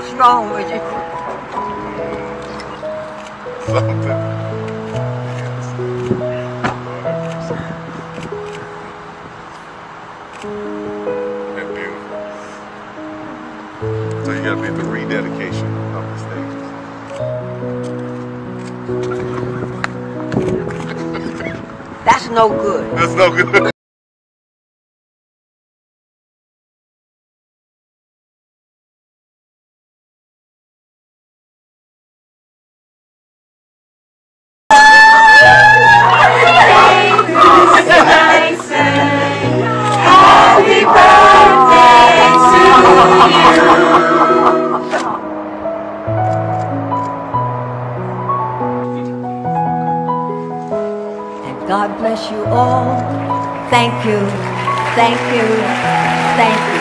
What's wrong with you? Something. They're beautiful. So you gotta be at the rededication of the stages. That's no good. That's no good. God bless you all. Thank you. Thank you. Thank you.